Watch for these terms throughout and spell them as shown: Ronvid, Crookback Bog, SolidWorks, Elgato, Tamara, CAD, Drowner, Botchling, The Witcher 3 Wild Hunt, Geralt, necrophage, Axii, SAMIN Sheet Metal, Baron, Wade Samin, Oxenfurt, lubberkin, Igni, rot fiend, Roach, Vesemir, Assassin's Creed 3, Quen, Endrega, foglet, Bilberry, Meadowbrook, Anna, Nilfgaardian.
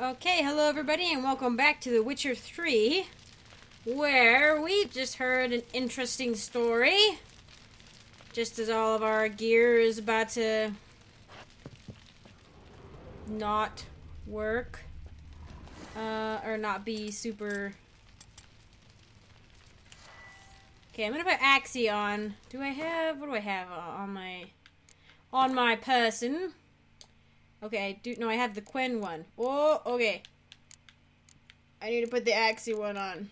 Okay, hello everybody and welcome back to The Witcher 3, where we've just heard an interesting story. Just as all of our gear is about to not work, or not be super... Okay, I'm gonna put Axii on. What do I have on my person? Okay, I have the Quen one. Oh, okay. I need to put the Axii one on.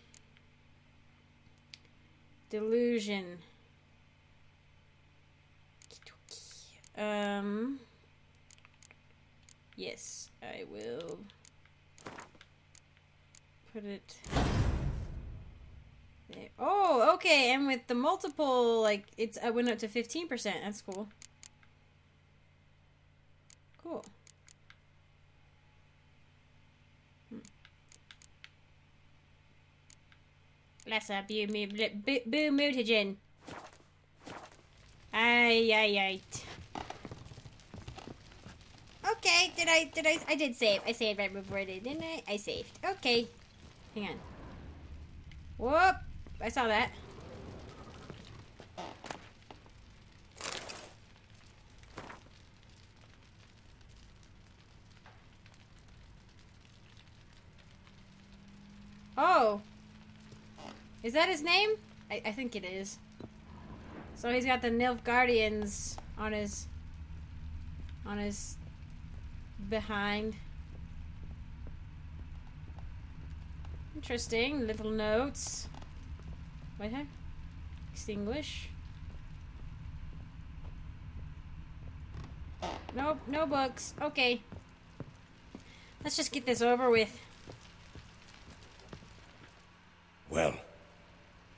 Delusion. Yes, I will put it there. Oh, okay, and with the multiple, like, I went up to 15%. That's cool. Cool. Bless her, boo mutagen. Aye. Okay, I did save. I saved right before I did, didn't I? I saved. Okay. Hang on. Whoop! I saw that. Oh! Is that his name? I think it is. So he's got the Nilfgaardians on his... behind. Interesting. Little notes. Wait, huh? Extinguish. Nope, no books. Okay. Let's just get this over with. Well...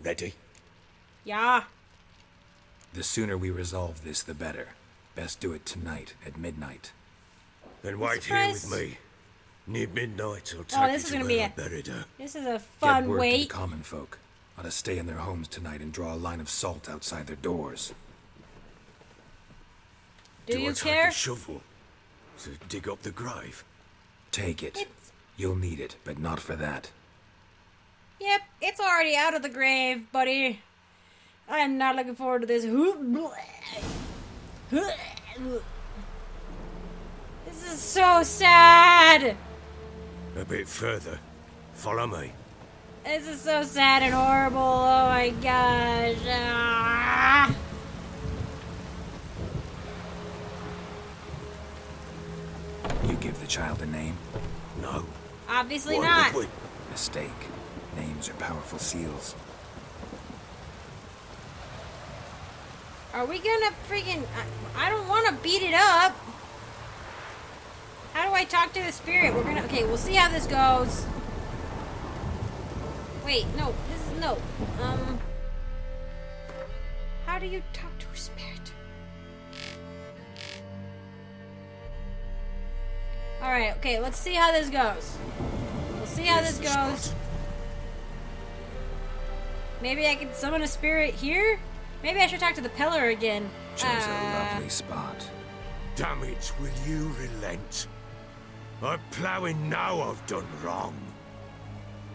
Ready? Yeah. The sooner we resolve this, the better. Best do it tonight, at midnight. Then wait here with me. Near midnight, I'll take you to where I buried her. This is a fun wait. Get word to the common folk. Let us stay in their homes tonight and draw a line of salt outside their doors. Do you care? Do I take the shovel to dig up the grave? Take it. You'll need it, but not for that. Yep, it's already out of the grave, buddy. I am not looking forward to this. This is so sad. A bit further. Follow me. This is so sad and horrible. Oh my gosh. Ah. You give the child a name? No. Obviously not. Mistake. Names are powerful seals. Are we gonna freaking... I don't want to beat it up. How do I talk to the spirit? We're gonna... Okay, we'll see how this goes. Wait, no. This is... No. How do you talk to a spirit? Alright, okay. Let's see how this goes. We'll see how this goes. Maybe I could summon a spirit here? Maybe I should talk to the pillar again. Chose a lovely spot. Damn it, will you relent? I'm plowing now I've done wrong.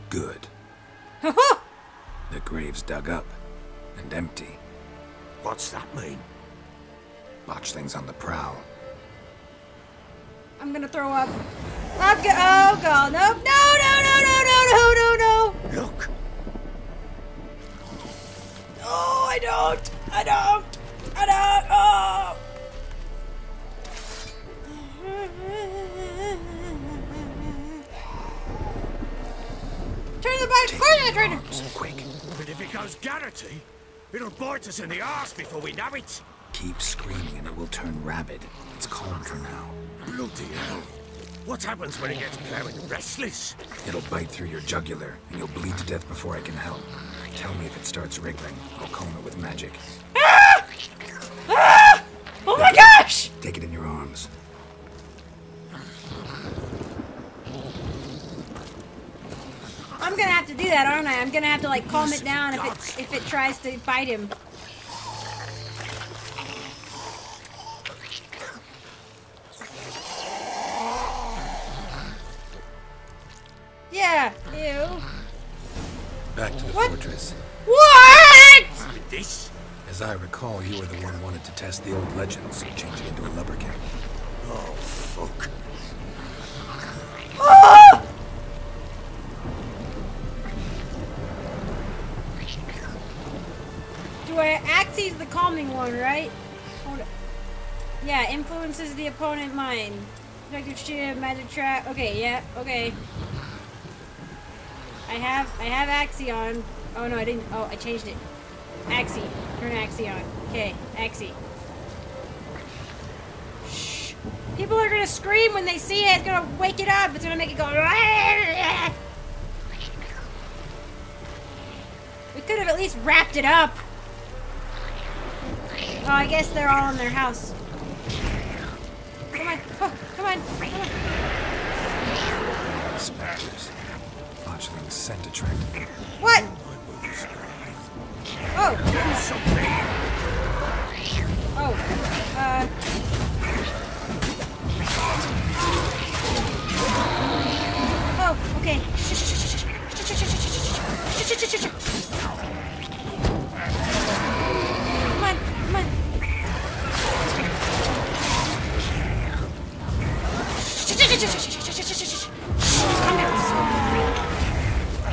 Good. The grave's dug up and empty. What's that mean? Botchling's on the prowl. I'm gonna throw up. Oh god, nope. No. Look. Oh, I don't, oh! Turn the bike, quick! But if it goes Garrity, it'll bite us in the arse before we know it! Keep screaming and it will turn rabid. It's calm for now. Bloody hell. What happens when it gets plowing restless? It'll bite through your jugular, and you'll bleed to death before I can help. Tell me if it starts wriggling. I'll comb it with magic. Ah! Ah! Oh my gosh! Take it in your arms. I'm gonna have to do that, aren't I? I'm gonna have to like calm it down if it tries to bite him. Yeah, ew. Back to the fortress. What? With this? As I recall, you were the one who wanted to test the old legends, so changing into a lubberkin. Oh, fuck. Ah! Axii's the calming one, right? Hold it. Yeah, influences the opponent mind. Effective shit, magic trap. Okay, yeah, okay. I have Axii on. Oh no, I didn't. Oh, I changed it. Axii. Turn Axii on. Okay, Axii. Shh. People are gonna scream when they see it. It's gonna wake it up. It's gonna make it go. We could have at least wrapped it up. Oh, I guess they're all in their house. Come on, oh, come on, come on. Spectres. Botchling's scent attracted them. What? Oh. Oh. Oh, okay. Come on, come on.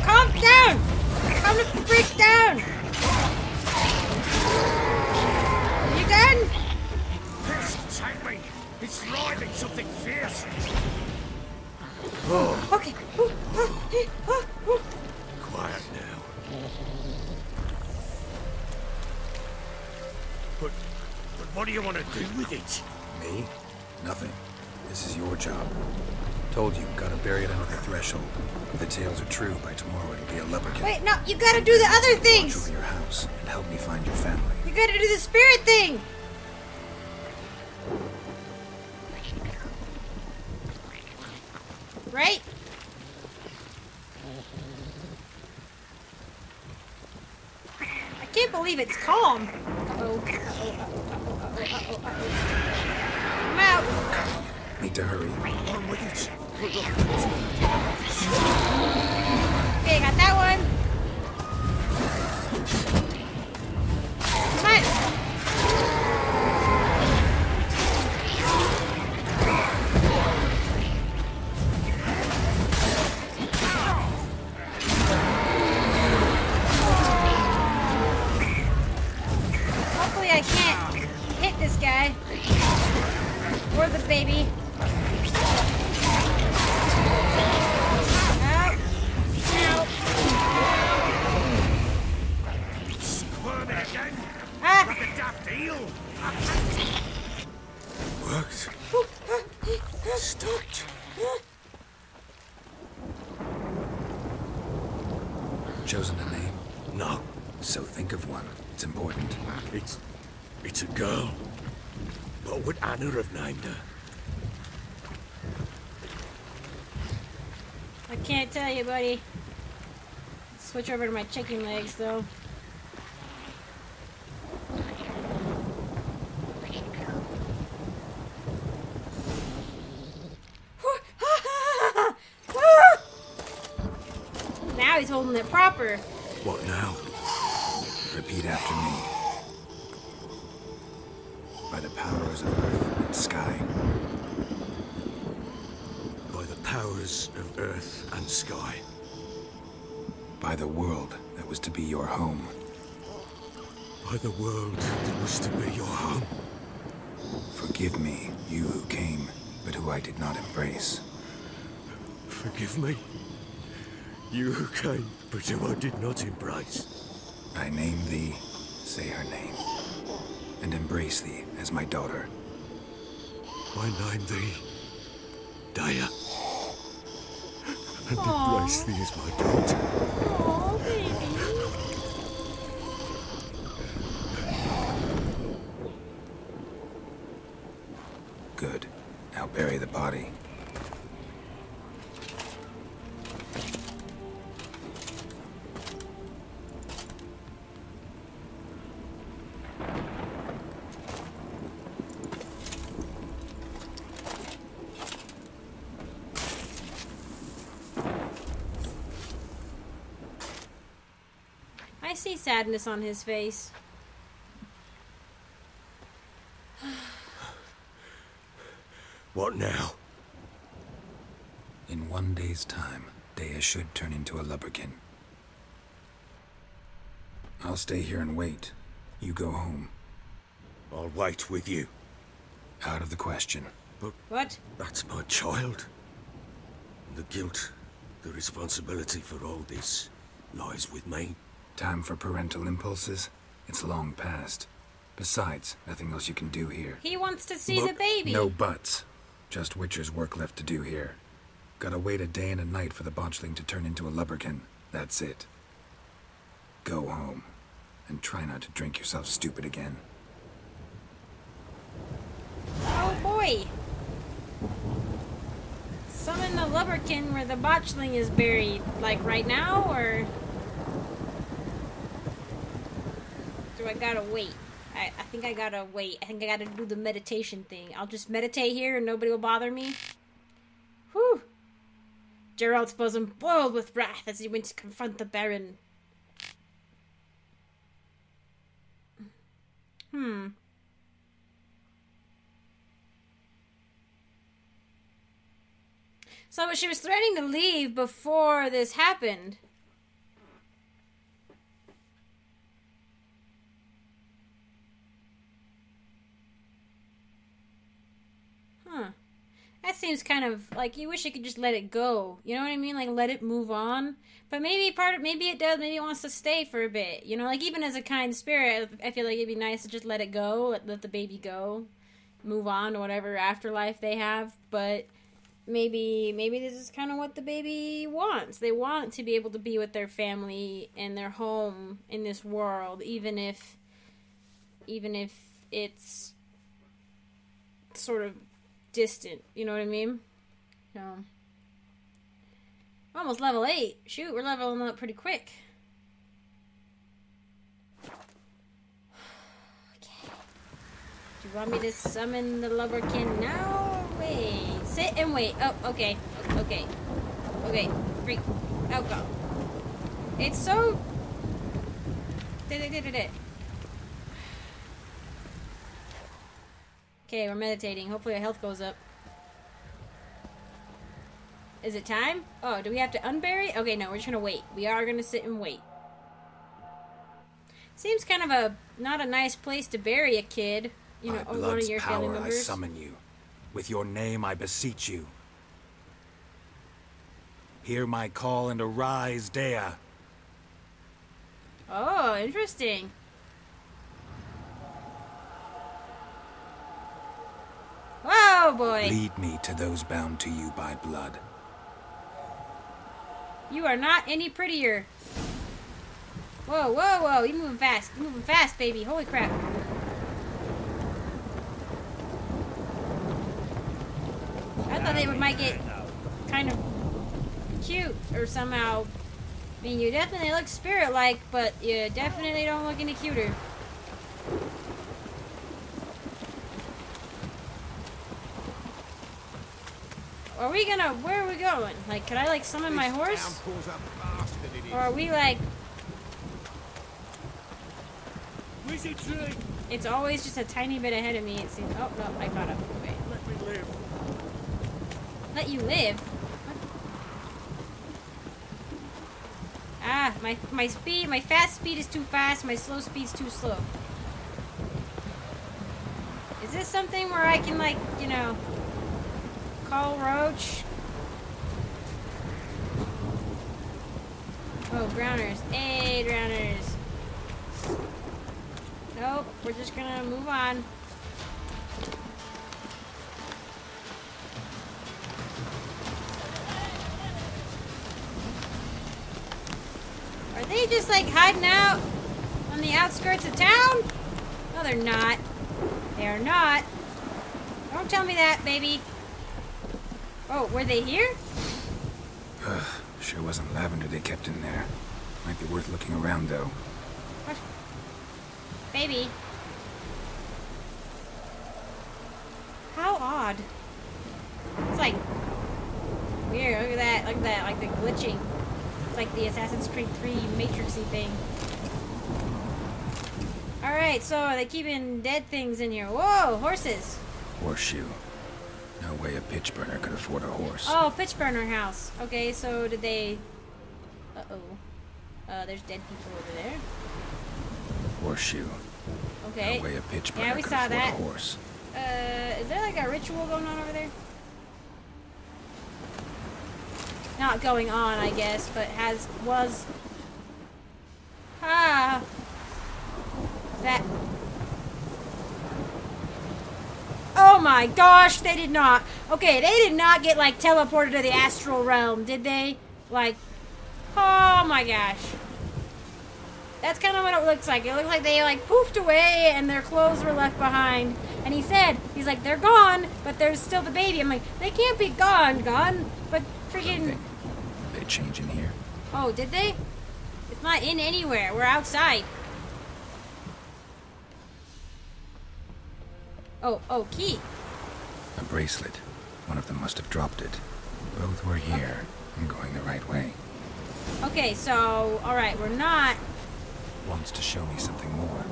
Calm down! Calm the freak down! You done? Take me! It's writhing something fierce! Oh. Okay. Ooh, oh, oh, oh. Quiet now. But what do you want to do with it? Me? Nothing. This is your job. Told you, gotta bury it under the threshold. If the tales are true, by tomorrow it'll be a lubberkin. Wait, no, you gotta do the other things! Watch over your house and help me find your family. You gotta do the spirit thing! Right? I can't believe it's calm. Uh-oh, uh-oh, uh-oh, uh-oh, uh-oh, uh-oh. I'm out. Need to hurry. Okay, I got that one. Come on. Hopefully I can't hit this guy. Or the baby. Worked. Stopped. Chosen a name? No. So think of one. It's important. It's a girl. What would Anna have named her? I can't tell you, buddy. Switch over to my chicken legs, though. Holding it proper. What now? Repeat after me. By the powers of earth and sky. By the powers of earth and sky. By the world that was to be your home. By the world that was to be your home. Forgive me, you who came, but who I did not embrace. Forgive me? You who came, but who I did not embrace. I name thee, say her name, and embrace thee as my daughter. I name thee, Daya, and aww, embrace thee as my daughter. Aww, baby. Good. Now bury the body. see sadness on his face. What now? In one day's time, Dea should turn into a lubberkin. I'll stay here and wait. You go home. I'll wait with you. Out of the question. But what? That's my child. The guilt, the responsibility for all this lies with me. Time for parental impulses? It's long past. Besides, nothing else you can do here. He wants to see the baby. No buts. Just Witcher's work left to do here. Gotta wait a day and a night for the botchling to turn into a lubberkin. That's it. Go home. And try not to drink yourself stupid again. Oh boy! Summon the lubberkin where the botchling is buried. Like right now, or... do I gotta wait? I think I gotta wait. I think I gotta do the meditation thing. I'll just meditate here and nobody will bother me. Whew! Geralt's bosom boiled with wrath as he went to confront the Baron. So she was threatening to leave before this happened. That seems kind of like you wish you could just let it go. You know what I mean? Like let it move on. But maybe part of maybe it does. Maybe it wants to stay for a bit. You know, like even as a kind spirit, I feel like it'd be nice to just let it go, let the baby go, move on to whatever afterlife they have. But maybe this is kind of what the baby wants. They want to be able to be with their family and their home in this world, even if it's sort of distant, you know what I mean? No. Almost level 8. Shoot, we're leveling up pretty quick. Okay. Do you want me to summon the lubberkin now? Wait. Sit and wait. Oh, okay. Okay. Okay. Freak. Oh, go. It's so... did it. Okay, we're meditating. Hopefully our health goes up. Is it time? Oh, do we have to unbury? Okay, no, we're just gonna wait. We are gonna sit and wait. Seems kind of a not a nice place to bury a kid. You know, or one of your family members. By blood's power I summon you. With your name I beseech you. Hear my call and arise, Dea. Oh, interesting. Oh boy. Lead me to those bound to you by blood. You are not any prettier. Whoa, whoa, whoa. You're moving fast. You're moving fast, baby. Holy crap. I thought they might get kind of cute or somehow. I mean, you definitely look spirit-like, but you definitely don't look any cuter. Are we gonna... where are we going? Like, can I, like, summon my horse? Or are we, like... It's always just a tiny bit ahead of me, it seems. Oh, no, I caught up. Okay. Let me live. Let you live? What? Ah, my speed... my fast speed is too fast, my slow speed's too slow. Is this something where I can, like, you know... call Roach. Oh, Drowners. Hey, Drowners. Nope, we're just gonna move on. Are they just like hiding out on the outskirts of town? No, they're not. They are not. Don't tell me that, baby. Oh, were they here? Sure wasn't lavender they kept in there. Might be worth looking around, though. What? Baby. How odd. It's like... weird. Look at that. Look at that. Like the glitching. It's like the Assassin's Creed 3 Matrixy thing. Alright, so they're keeping dead things in here. Whoa, horses! Horseshoe. No way a pitch burner could afford a horse. Oh, pitch burner house. Okay, so did they... Uh-oh. There's dead people over there. Horseshoe. Okay. No way a pitch burner could afford a horse. Is there like a ritual going on over there? Not going on, I guess, but was... Ah! That... Oh my gosh, they did not. Okay, they did not get, like, teleported to the astral realm, did they? Like, oh my gosh. That's kind of what it looks like. It looks like they, like, poofed away and their clothes were left behind. And he said, he's like, they're gone, but there's still the baby. I'm like, they can't be gone, but freaking... They change in here. Oh, did they? It's not in anywhere. We're outside. Oh, key. A bracelet. One of them must have dropped it. Both were here. Okay. I'm going the right way. Okay, so, alright, we're not... Wants to show me something more.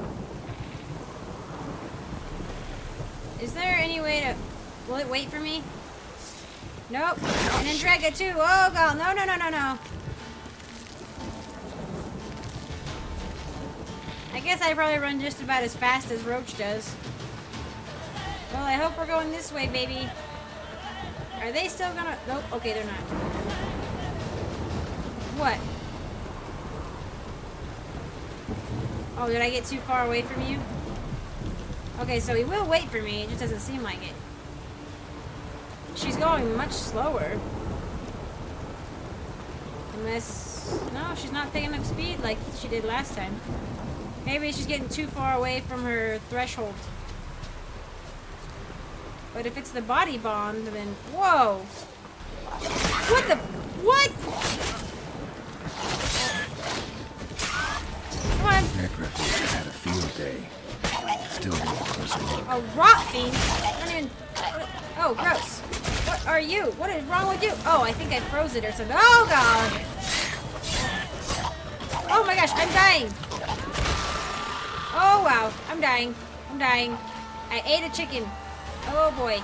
Is there any way to... Will it wait for me? Nope. And Endrega too. Oh, God. No, no, no, no, no. I guess I probably run just about as fast as Roach does. Well, I hope we're going this way, baby. Are they still gonna... Nope. Okay, they're not. What? Oh, did I get too far away from you? Okay, so he will wait for me. It just doesn't seem like it. She's going much slower. Unless... No, she's not picking up speed like she did last time. Maybe she's getting too far away from her threshold. But if it's the body bond, then... Whoa! What the... What? Come on. Necrophage had a field day. Still a closer look. A rot fiend? I don't even... Oh, gross. What are you? What is wrong with you? Oh, I think I froze it or something. Oh, God! Oh, my gosh, I'm dying! Oh, wow. I'm dying. I'm dying. I ate a chicken. Oh boy.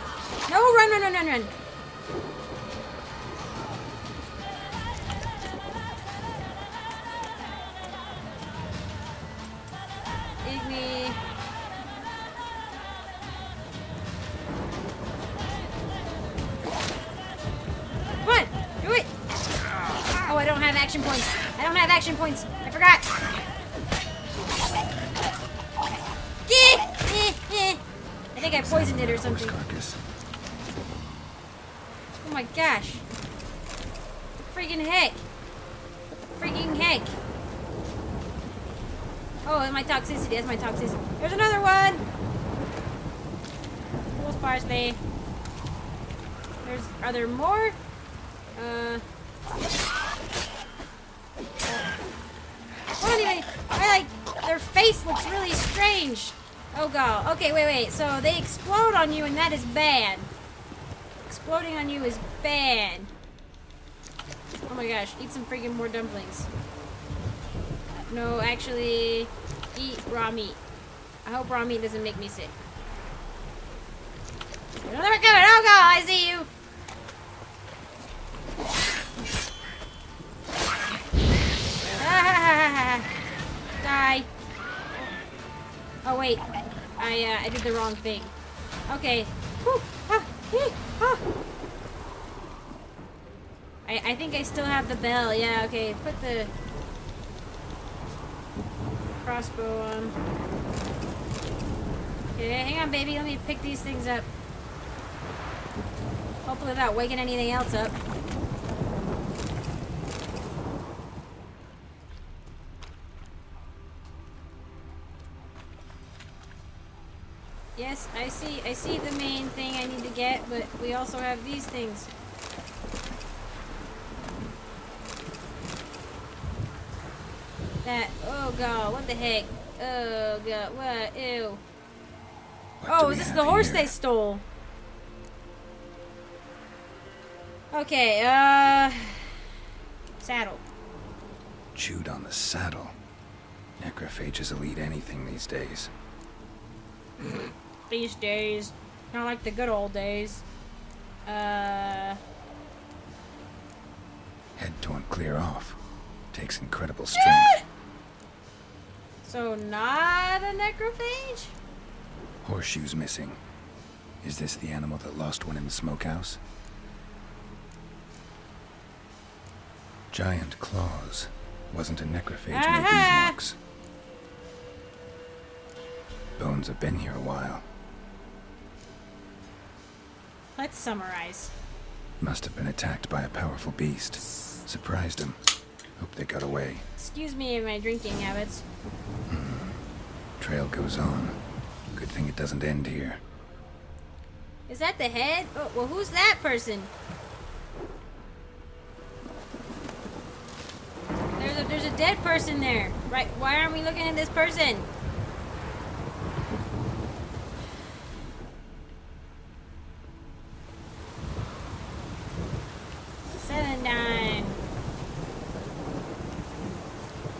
No, run, run, run, run, run. Igni. Come on, do it. Oh, I don't have action points. I don't have action points. I forgot. I think I poisoned it or something. Oh my gosh. Freaking heck. Freaking heck. Oh, my toxicity. That's my toxicity. There's another one! Fool's parsley. Are there more? What are they? Their face looks really strange. Oh, God. Okay, wait. So they explode on you, and that is bad. Exploding on you is bad. Oh, my gosh. Eat some freaking more dumplings. No, actually, eat raw meat. I hope raw meat doesn't make me sick. Another one coming. Oh, God, I see you. Ah, die. Oh, wait. I did the wrong thing. Okay. I think I still have the bell. Yeah, okay. Put the crossbow on. Okay, hang on, baby. Let me pick these things up. Hopefully without waking anything else up. Yes, I see the main thing I need to get, but we also have these things. That, oh God, what the heck? Oh God, what, ew. Oh, is this the horse they stole? Okay, saddle. Chewed on the saddle. Necrophages will eat anything these days. These days. Not like the good old days. Head torn clear off. Takes incredible strength. So not a necrophage? Horseshoes missing. Is this the animal that lost one in the smokehouse? Giant claws. Wasn't a necrophage made these marks. Bones have been here a while. Let's summarize. Must have been attacked by a powerful beast. Surprised him. Hope they got away. Excuse me and my drinking habits. Trail goes on. Good thing it doesn't end here. Is that the head? Oh, well, who's that person? There's a dead person there. Right, why aren't we looking at this person?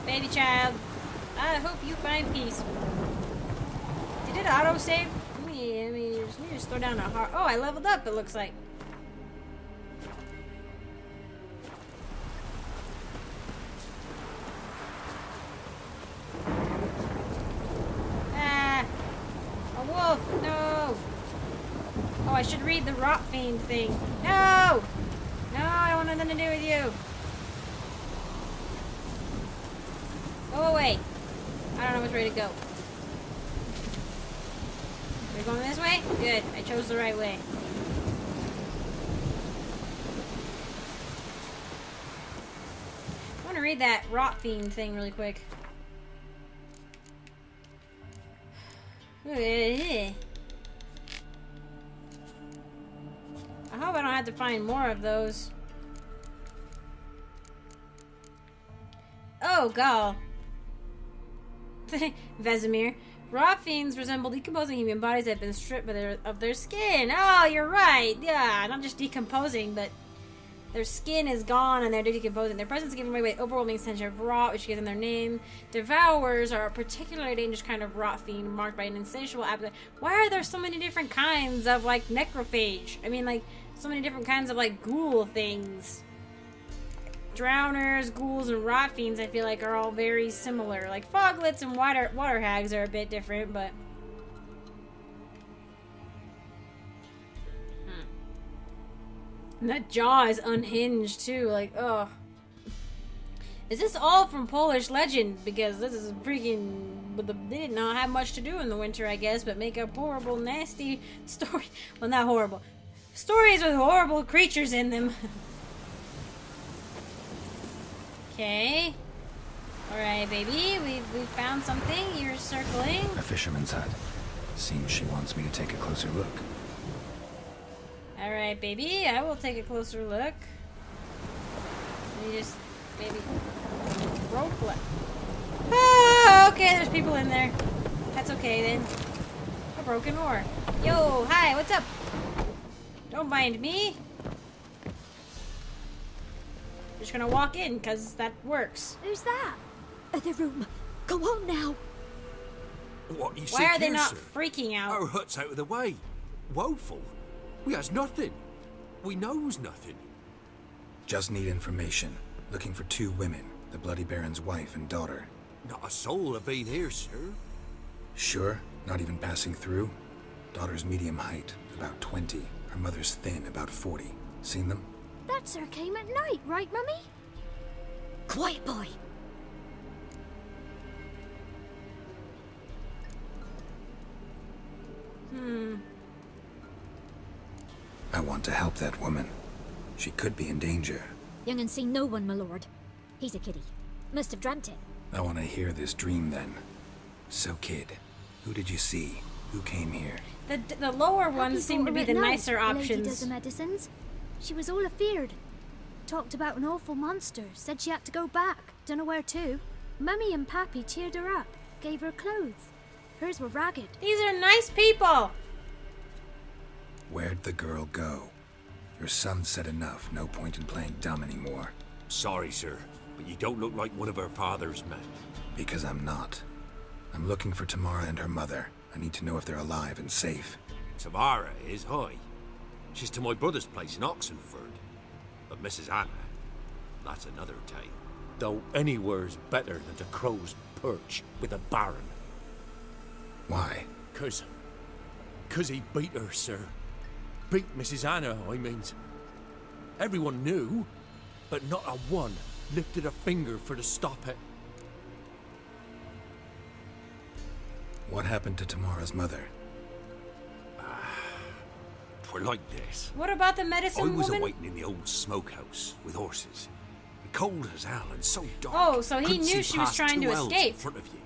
Baby child, I hope you find peace. Did it autosave? Let me just throw down a heart. Oh, I leveled up, it looks like. A wolf, no. Oh, I should read the rot fiend thing. No! No, I don't want nothing to do with you. Go away. I don't know which way to go. We're going this way? Good. I chose the right way. I want to read that rot fiend thing really quick. I hope I don't have to find more of those. Oh, God. Vesemir. Rot fiends resemble decomposing human bodies that have been stripped of their skin. Oh, you're right. Yeah, not just decomposing, but their skin is gone and they're decomposing. Their presence is given away by the overwhelming sense of rot, which gives them their name. Devourers are a particularly dangerous kind of rot fiend marked by an insatiable appetite. Why are there so many different kinds of, like, necrophage? I mean, like, so many different kinds of, like, ghoul things. Drowners, ghouls, and rot fiends, I feel like, are all very similar. Like, foglets and water hags are a bit different, but... And that jaw is unhinged, too. Like, ugh. Is this all from Polish legend? Because this is freaking... They did not have much to do in the winter, I guess, but make up horrible, nasty story. Well, not horrible. Stories with horrible creatures in them. Okay. Alright, baby. We've found something. You're circling. A fisherman's hut. Seems she wants me to take a closer look. Alright, baby. I will take a closer look. You just... Maybe... Rope left. Oh, okay. There's people in there. That's okay, then. A broken oar. Yo, hi. What's up? Don't mind me. Just gonna walk in because that works. Who's that? Other room. Go on now. What you Why are they not freaking out? Our hut's out of the way. Woeful. We has nothing. We knows nothing. Just need information. Looking for two women, the Bloody Baron's wife and daughter. Not a soul have been here, sir. Sure, not even passing through. Daughter's medium height, about 20. Her mother's thin, about 40. Seen them? That sir came at night, right, Mummy? Quiet, boy. I want to help that woman. She could be in danger. Young and seen no one, my lord. He's a kiddie. Must have dreamt it. I want to hear this dream, then. So, kid, who did you see? Who came here? The lower ones seem to be the nicer options. Lady does the medicines. She was all afeard. Talked about an awful monster. Said she had to go back. Dunno where to. Mummy and Pappy cheered her up. Gave her clothes. Hers were ragged. These are nice people! Where'd the girl go? Your son said enough. No point in playing dumb anymore. Sorry, sir. but you don't look like one of her father's men. Because I'm not. I'm looking for Tamara and her mother. I need to know if they're alive and safe. Tamara is, high. She's to my brother's place in Oxenfurt. But Mrs. Anna, that's another tale. Though anywhere's better than the crow's perch with a Baron. Why? Cause he beat her, sir. Beat Mrs. Anna, I means. Everyone knew, but not a one lifted a finger for to stop it. What happened to Tamara's mother? We're like this. What about the medicine woman? I was awaiting in the old smokehouse with horses. Cold as hell and so dark. Oh, so he knew she was trying to escape. In front of you.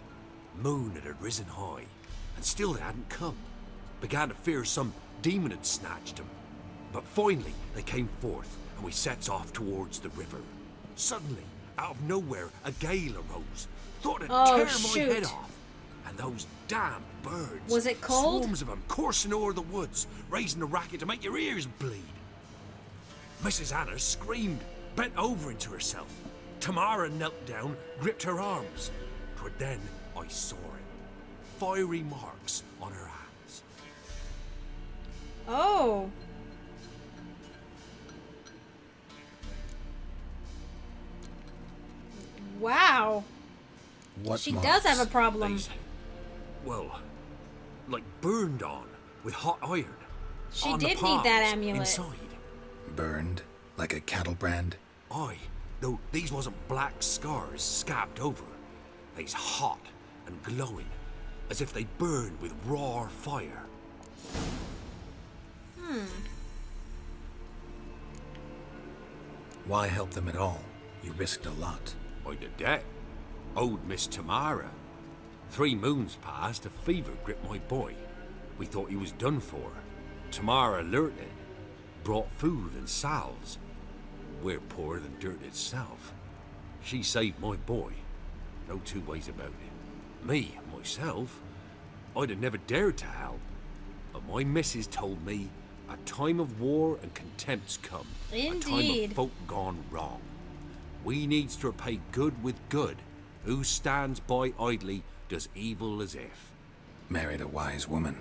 Moon had risen high, and still it hadn't come. Began to fear some demon had snatched him. But finally, they came forth, and we sets off towards the river. Suddenly, out of nowhere, a gale arose. Thought it'd tear my head off. And those damn birds. Was it cold? Swarms of them coursing over the woods, raising a racket to make your ears bleed. Mrs. Anna screamed, bent over into herself. Tamara knelt down, gripped her arms. 'Twere then I saw it. Fiery marks on her hands. Oh. Wow. What she marks? Does have a problem. Well, like burned on with hot iron. She on did the need that amulet. Inside. Burned? Like a cattle brand? Aye, though these wasn't black scars scabbed over. They's hot and glowing, as if they burned with raw fire. Hmm. Why help them at all? You risked a lot. I did that. Old Miss Tamara. 3 moons passed, a fever gripped my boy. We thought he was done for. Tamara alerted, brought food and salves. We're poorer than dirt itself. She saved my boy. No two ways about it. Me, myself, I'd have never dared to help. But my missus told me a time of war and contempt's come. Indeed. A time of folk gone wrong. We needs to repay good with good. Who stands by idly does evil as if. Married a wise woman.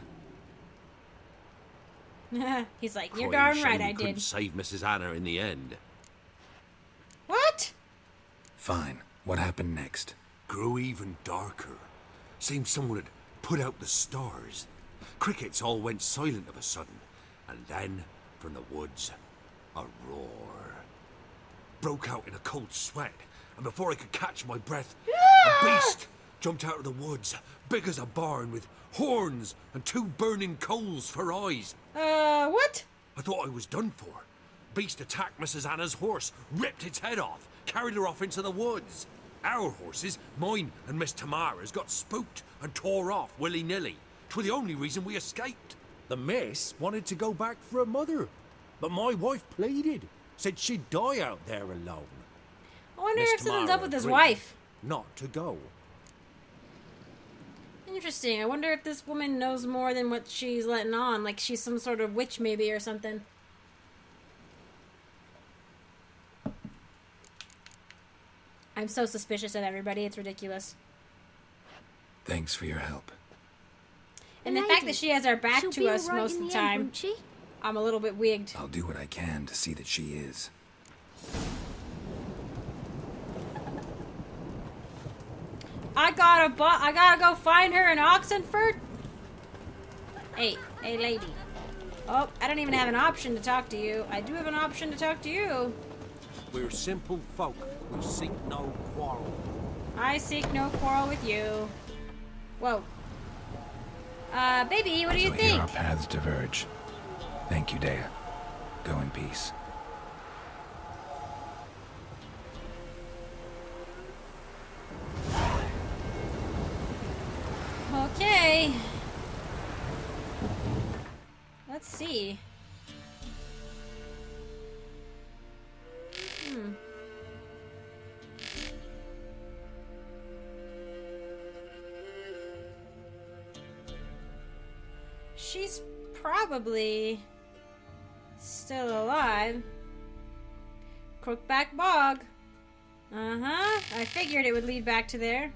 He's like, you're darn right I did. Couldn't save Mrs. Anna in the end. What? Fine. What happened next? Grew even darker. Seemed someone had put out the stars. Crickets all went silent of a sudden. And then, from the woods, a roar. Broke out in a cold sweat. And before I could catch my breath, a beast jumped out of the woods, big as a barn, with horns and 2 burning coals for eyes. What? I thought I was done for. Beast attacked Mrs. Anna's horse, ripped its head off, carried her off into the woods. Our horses, mine and Miss Tamara's, got spooked and tore off willy-nilly. 'Twere the only reason we escaped. The miss wanted to go back for her mother, but my wife pleaded, said she'd die out there alone. I wonder if something's up with his wife. Not to go. Interesting. I wonder if this woman knows more than what she's letting on. Like she's some sort of witch maybe or something. I'm so suspicious of everybody. It's ridiculous. Thanks for your help. And the fact that she has her back to us most of the time, I'm a little bit wigged. I'll do what I can to see that she is. I gotta go find her in Oxenfurt? Hey lady. Oh, I don't even have an option to talk to you. I do have an option to talk to you. We're simple folk. We seek no quarrel. I seek no quarrel with you. Whoa. Baby, what do you think? Here our paths diverge. Thank you, Dea. Go in peace. Okay. Let's see. She's probably still alive. Crookback Bog. Uh-huh. I figured it would lead back to there.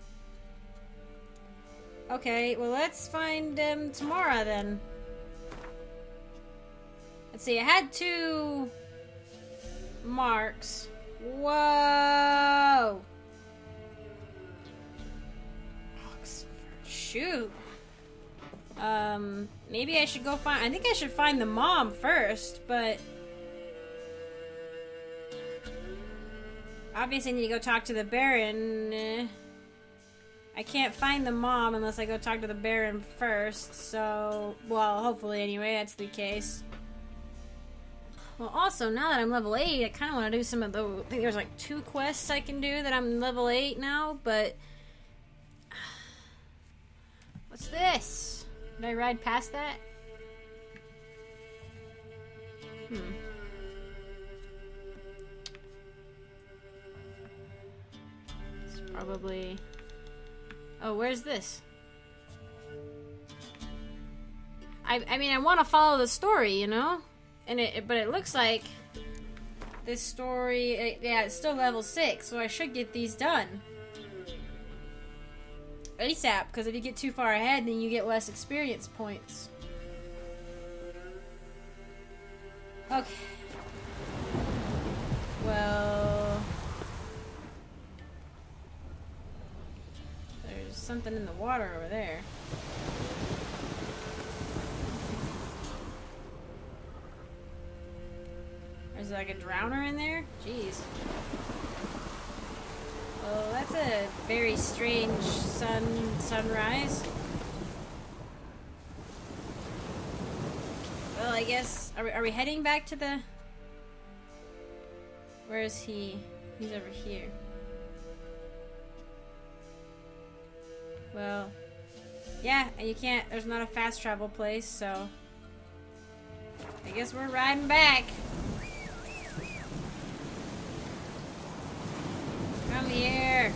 Okay, well, let's find Tamara, then. Let's see, I had 2... marks. Whoa! Oxenfurt. Shoot. Maybe I should go find... I think I should find the mom first, but... obviously I need to go talk to the Baron. I can't find the mom unless I go talk to the Baron first, so... well, hopefully, anyway, that's the case. Well, also, now that I'm level 8, I kind of want to do some of those... I think there's, like, 2 quests I can do that I'm level 8 now, but... what's this? Did I ride past that? Hmm. It's probably... oh, where's this? I mean, I want to follow the story, you know? And but it looks like this story, yeah, it's still level 6, so I should get these done ASAP, because if you get too far ahead, then you get less experience points. Okay. Well... there's something in the water over there. Is there like a drowner in there? Jeez. Well, that's a very strange sunrise. Well, I guess... are we heading back to the... where is he? He's over here. Well... yeah, and you can't... there's not a fast travel place, so... I guess we're riding back! Come here!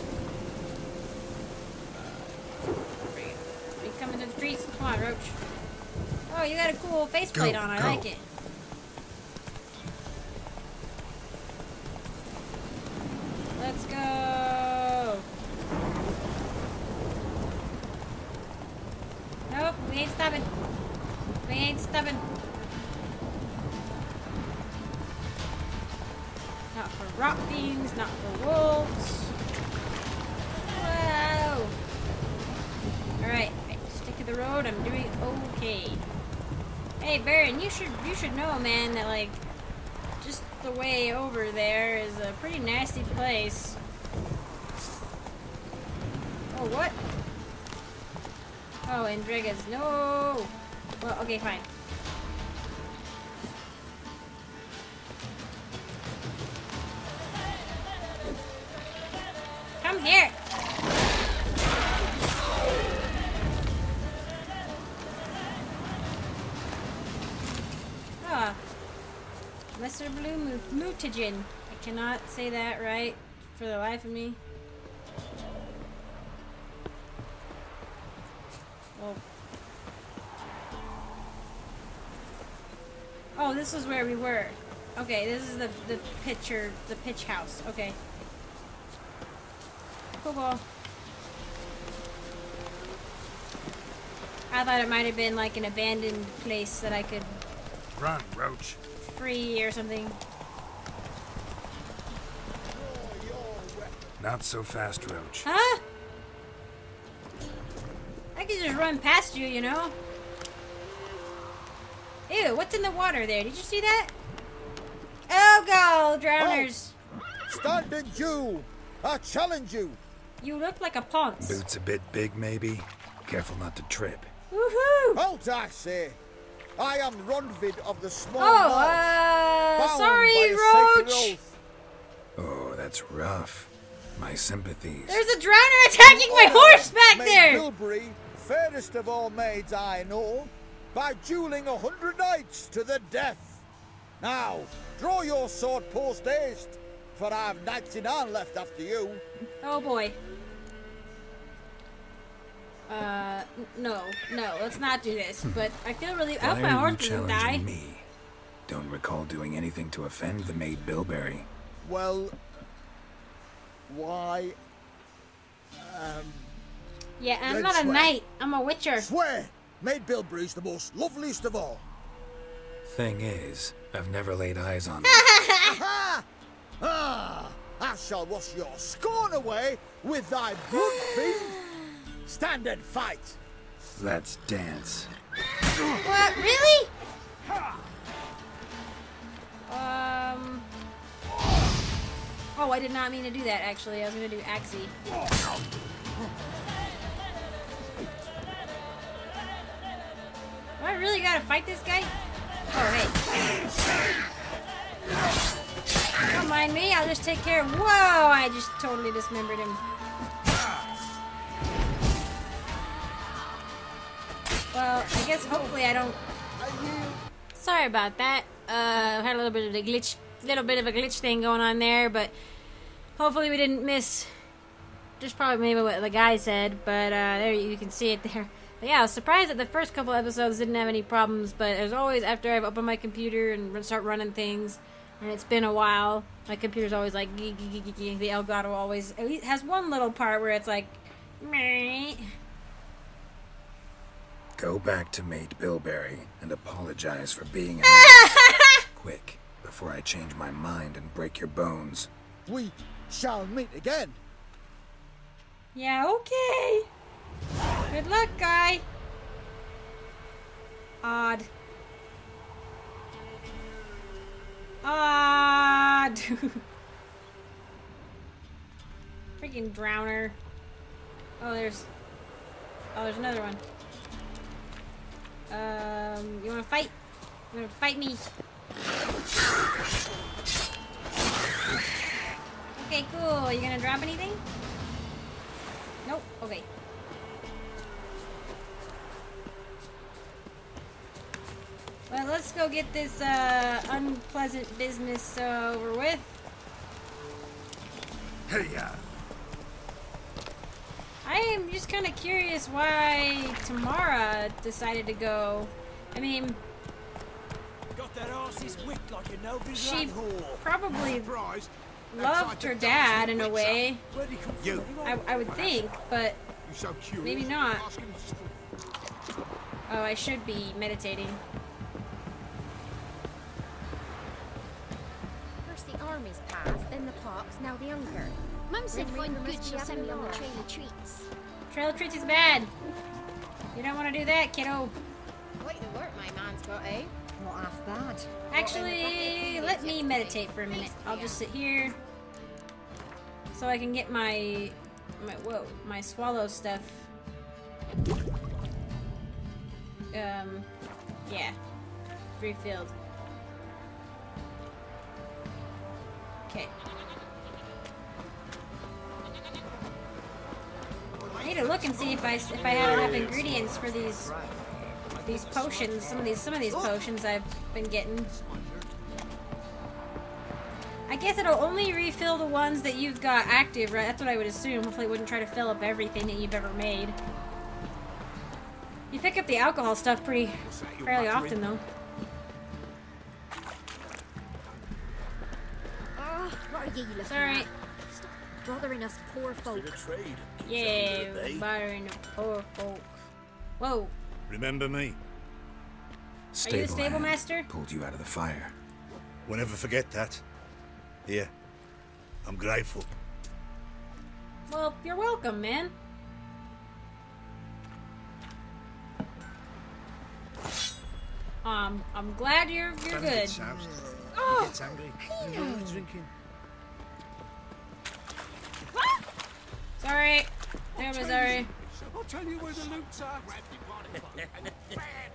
Are you coming to the trees? Come on, Roach. Oh, you got a cool faceplate on. I like it. Let's go! Nope, we ain't stopping. We ain't stopping. Not for rot fiends, not for wolves. Whoa! Alright, stick to the road, I'm doing okay. Hey Baron, you should know, man, that like just the way over there is a pretty nasty place. Oh what? Oh, Endrega's no. Well, okay, fine. Come here! Ah. Lesser Blue Mutagen. I cannot say that right for the life of me. Well. Oh, this is where we were. Okay, this is the pitch house. Okay. Cool ball. I thought it might have been like an abandoned place that I could run, Roach. Free or something. Not so fast, Roach. Huh? I could just run past you, you know? Ew, what's in the water there? Did you see that? Oh, go, drowners! Oh. Standard you! I challenge you! You look like a ponce. Boots a bit big, maybe. Careful not to trip. Woohoo! Halt, I say! I am Ronvid of the Small Marsh. Sorry, Roach! Oh, that's rough. My sympathies. There's a drowner attacking my horse back there! Bilberry, fairest of all maids I know, by dueling 100 knights to the death. Now, draw your sword post haste. But I have 99 left after you. Oh boy. No, let's not do this. But I feel really. I hope my horse doesn't die. Me? Don't recall doing anything to offend the maid Bilberry. Well, why. Yeah, I'm not a knight. I'm a witcher. Swear! Made Bilberry's the most loveliest of all. Thing is, I've never laid eyes on him. Ah! I shall wash your scorn away with thy blood, fiend. Stand and fight. Let's dance. What? Really? Oh, I did not mean to do that, actually. I was going to do Axii. Do I really got to fight this guy? Oh, hey. Don't mind me. I'll just take care of... Whoa! I just totally dismembered him. Well, I guess hopefully I don't... Sorry about that. Had a little bit of a glitch... thing going on there, but hopefully we didn't miss just probably maybe what the guy said, but there you can see it there. But yeah, I was surprised that the first couple episodes didn't have any problems, but as always, after I've opened my computer and start running things, and it's been a while, my computer's always like geek. The Elgato always at least has one little part where it's like meh. Go back to mate Bilberry and apologize for being a quick. Before I change my mind and break your bones. We shall meet again. Yeah, okay. Good luck, guy. Odd. Freaking Drowner. Oh, there's another one. You wanna fight? You wanna fight me? Okay, cool. Are you gonna drop anything? Nope. Okay. Well, let's go get this unpleasant business over with. Hey-ya. I am just kind of curious why Tamara decided to go. I mean. She probably loved her dad in a way, I would think, but maybe not. Oh, I should be meditating. First the armies passed, then the parks, now the hunger. Mum said find good assembly on the Trail of Treats. Trail of Treats is bad. You don't want to do that, kiddo. Wait, the work my man's got, eh? Not half bad. Actually, let me meditate for a minute. I'll just sit here so I can get my swallow stuff. Yeah, refilled. Okay. I need to look and see if I had enough ingredients for these. These potions, some of these potions I've been getting. I guess it'll only refill the ones that you've got active, right? That's what I would assume. Hopefully it wouldn't try to fill up everything that you've ever made. You pick up the alcohol stuff fairly often though. Sorry. Stop bothering us poor folk. Yeah, bothering the poor folk. Whoa. Remember me? Are you the stable master? Pulled you out of the fire. We'll never forget that. Here, I'm grateful. Well, you're welcome, man. I'm glad you're good. Oh, gets angry. Drinking. What? Sorry, I'm sorry. I'll tell you where the loots are.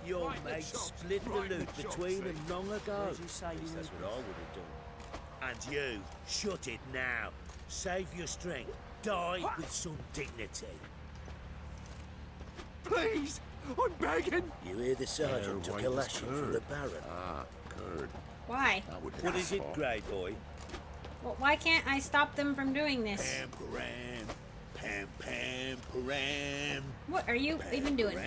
Your mate split the loot between them long ago. That's what I would have done. And you, shut it now. Save your strength. Die with some dignity. Please, I'm begging. You hear the sergeant took a lashing from the Baron. Ah, good. Why? What is it, Grey Boy? Well, why can't I stop them from doing this? Pam, pam, pam, pam. What are you even doing?